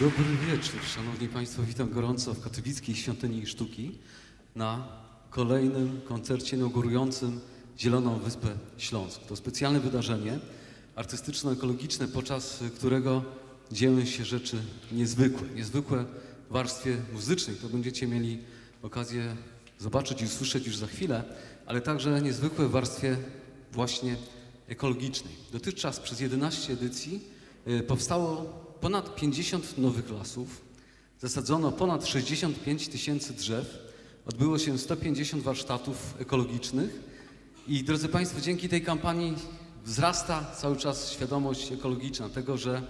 Dobry wieczór, Szanowni Państwo. Witam gorąco w Katowickiej Świątyni Sztuki na kolejnym koncercie inaugurującym Zieloną Wyspę Śląsk. To specjalne wydarzenie artystyczno-ekologiczne, podczas którego dzieją się rzeczy niezwykłe. Niezwykłe w warstwie muzycznej, to będziecie mieli okazję zobaczyć i usłyszeć już za chwilę, ale także niezwykłe w warstwie właśnie ekologicznej. Dotychczas przez 11 edycji powstało ponad 50 nowych lasów, zasadzono ponad 65 000 drzew, odbyło się 150 warsztatów ekologicznych i, drodzy Państwo, dzięki tej kampanii wzrasta cały czas świadomość ekologiczna tego, że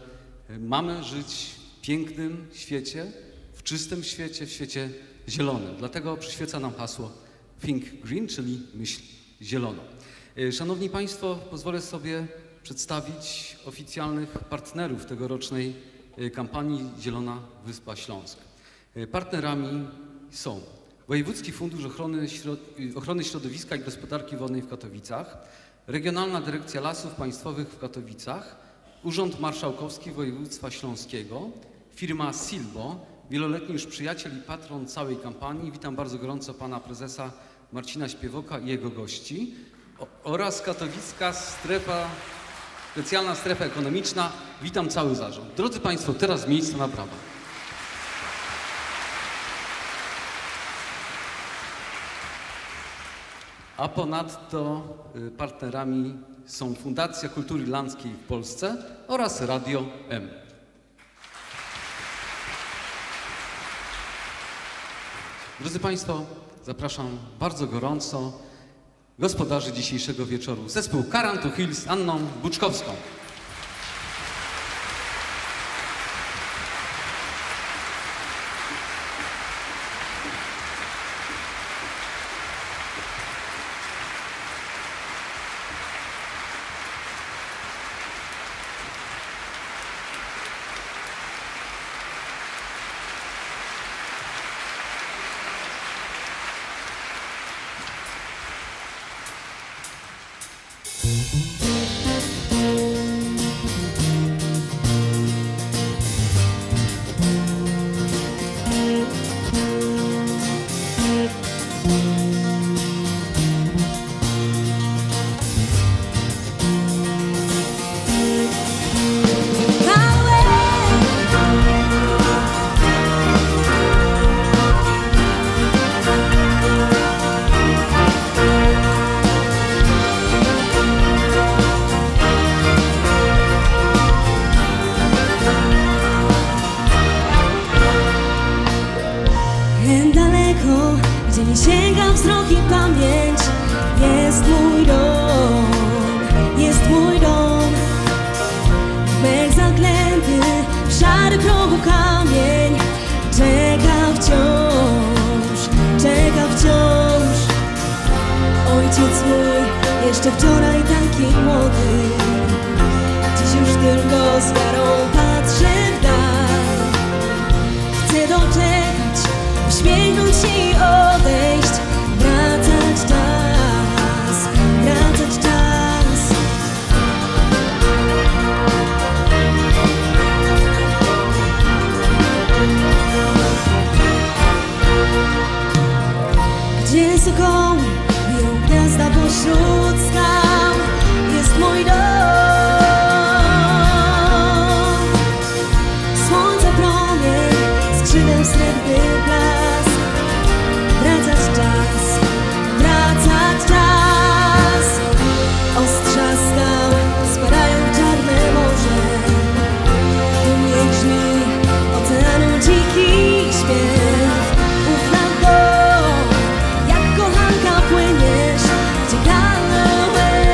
mamy żyć w pięknym świecie, w czystym świecie, w świecie zielonym. Dlatego przyświeca nam hasło Think Green, czyli myśl zieloną. Szanowni Państwo, pozwolę sobie przedstawić oficjalnych partnerów tegorocznej kampanii Zielona Wyspa Śląska. Partnerami są Wojewódzki Fundusz Ochrony Środowiska i Gospodarki Wodnej w Katowicach, Regionalna Dyrekcja Lasów Państwowych w Katowicach, Urząd Marszałkowski Województwa Śląskiego, firma Silbo, wieloletni już przyjaciel i patron całej kampanii. Witam bardzo gorąco pana prezesa Marcina Śpiewoka i jego gości oraz Katowicka Specjalna Strefa Ekonomiczna. Witam cały zarząd. Drodzy Państwo, teraz miejsce na brawa. A ponadto partnerami są Fundacja Kultury Irlandzkiej w Polsce oraz Radio M. Drodzy Państwo, zapraszam bardzo gorąco gospodarzy dzisiejszego wieczoru, zespół Carrantuohill z Anną Buczkowską. Ufam, jak kochanka płyniesz, gdzie dalej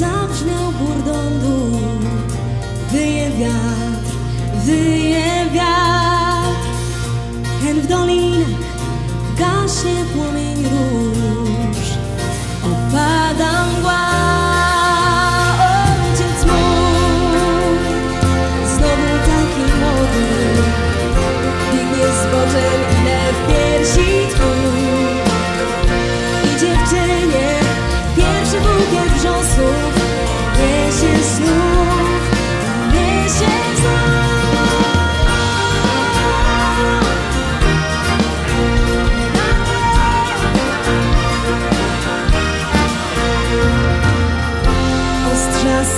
zabrzmiał burdondu. Wyje wiatr, hen w dolinach gaśnie płomień róż, opada mgła. Ojciec mój, znowu taki młody, biegnie z bożem, ile w piersi twój. I dziewczynie pierwszy bukiet wrzosów niesie znów, niesie znów.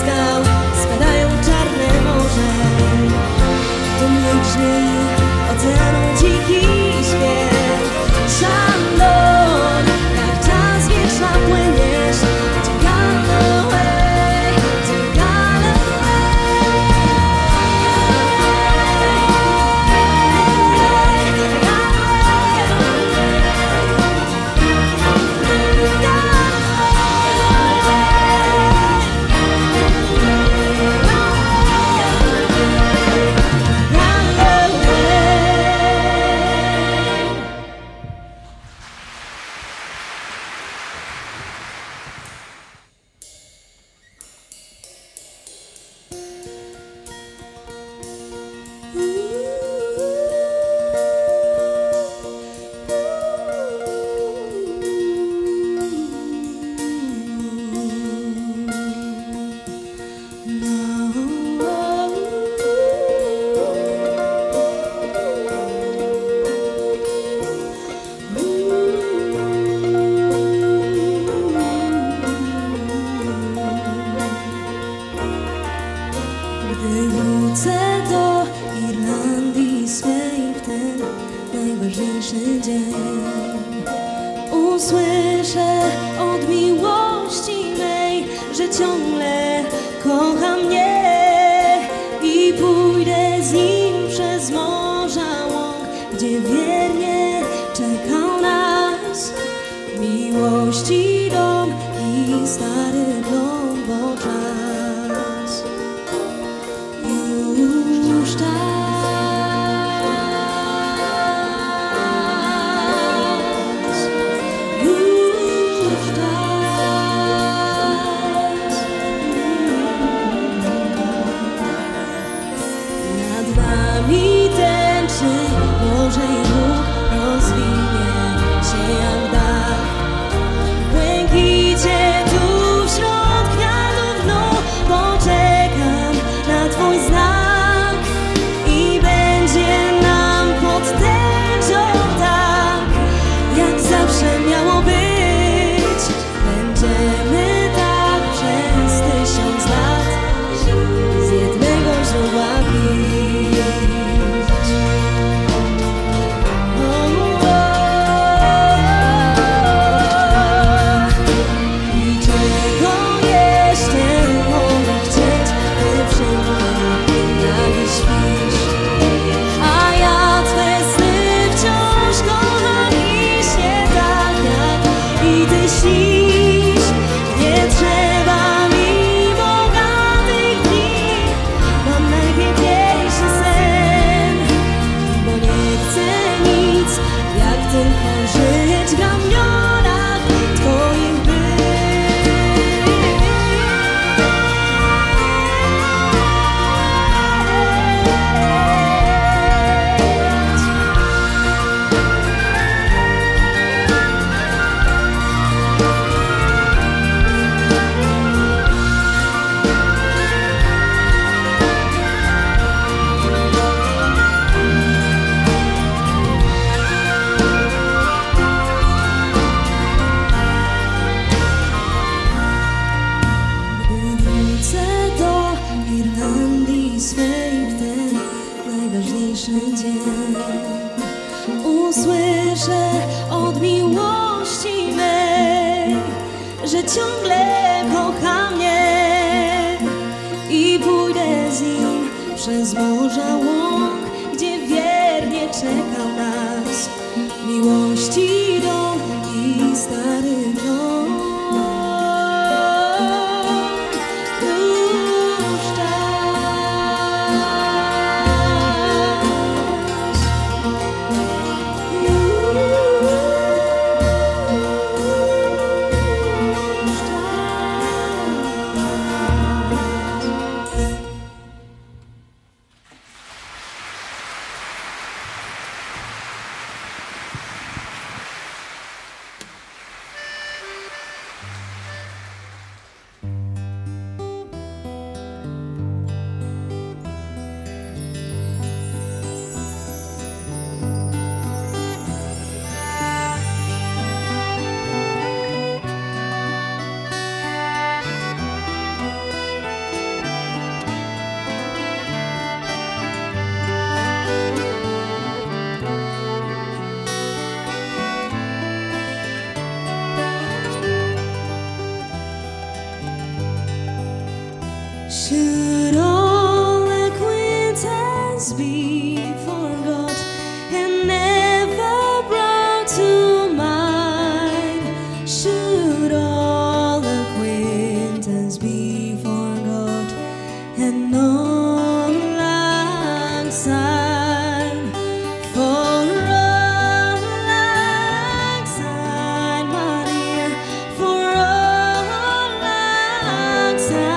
Skał spadają czarne morze, dumnie brzmi oceanu dziki śpiew. Szandor, jak czas wieczna płyniesz, ciekane łe. Miłości dom i stary dom. Should all acquaintance be forgot and never brought to mind? Should all acquaintance be forgot and no long sign? For all long sign, my dear, for all long sign.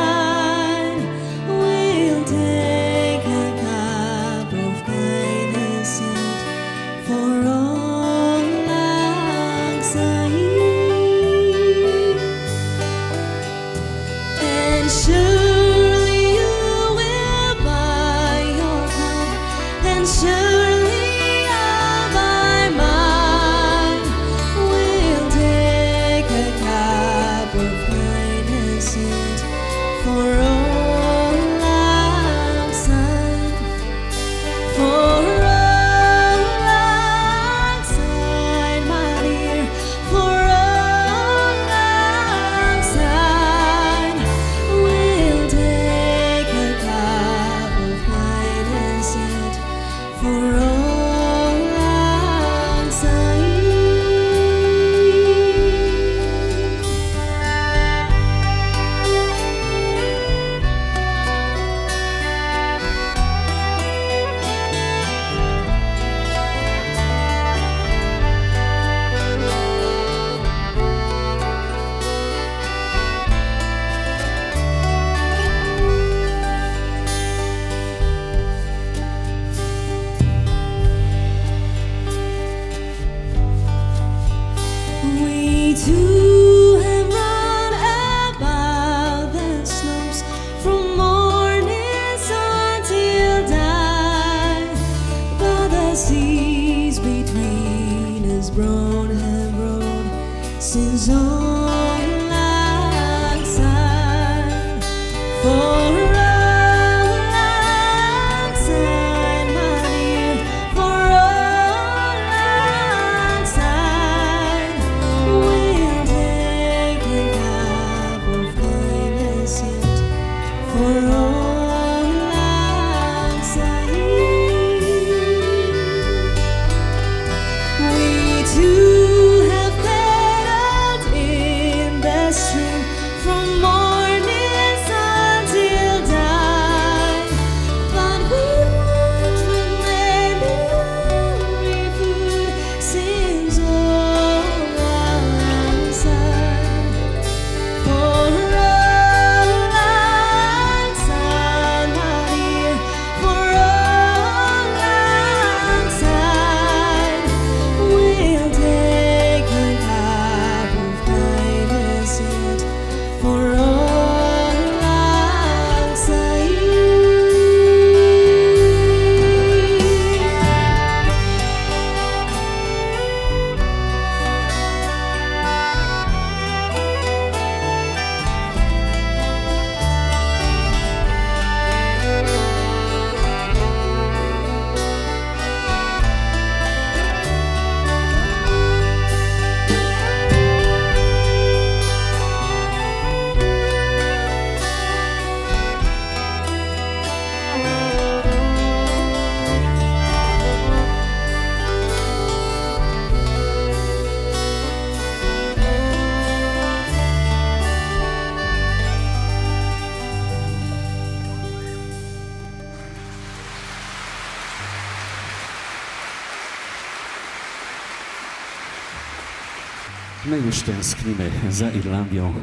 My już tęsknimy za Irlandią.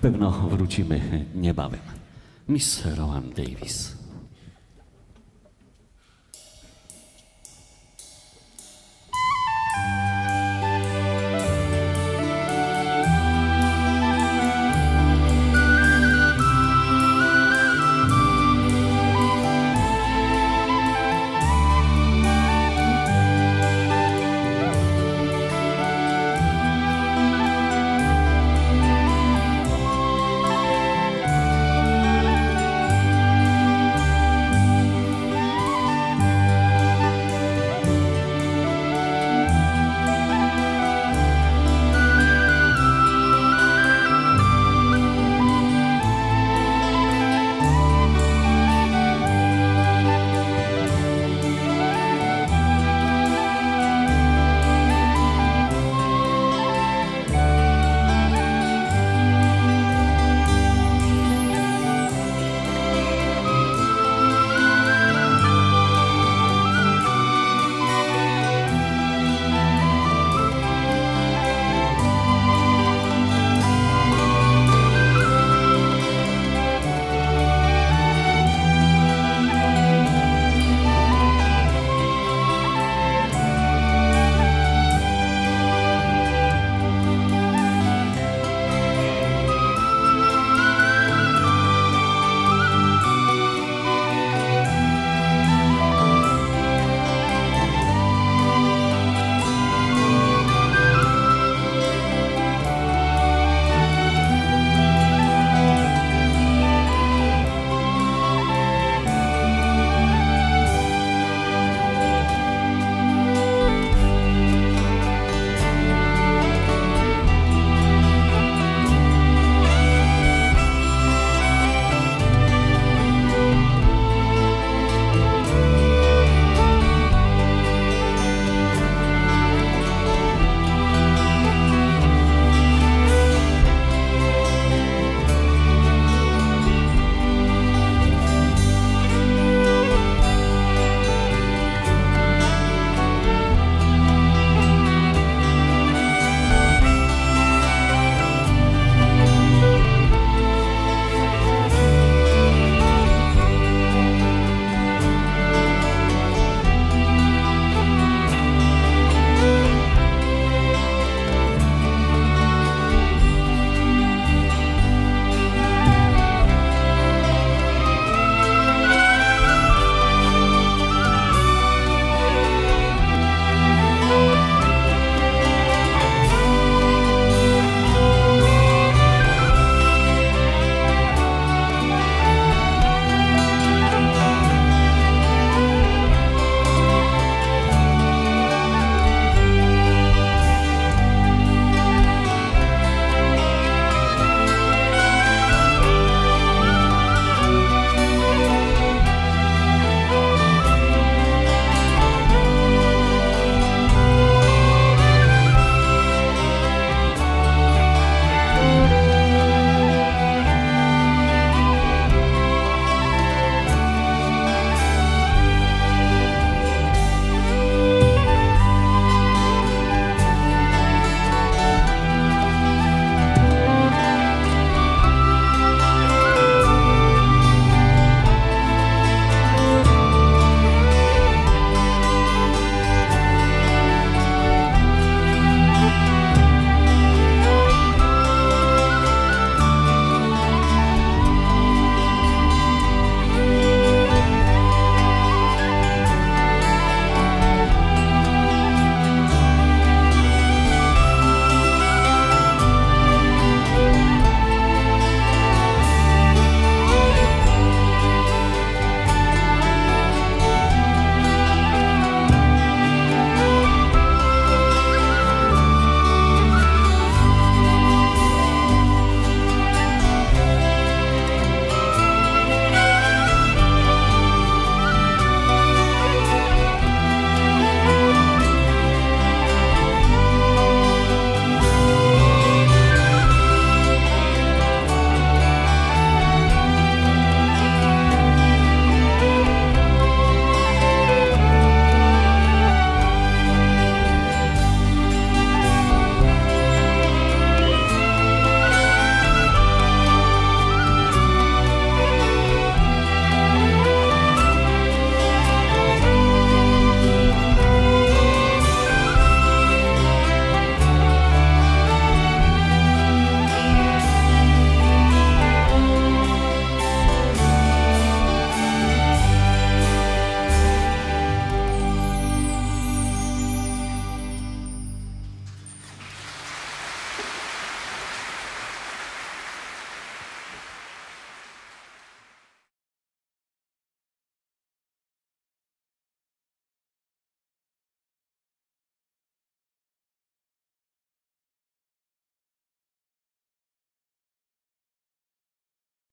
Pewno wrócimy niebawem. Miss Rowan Davis.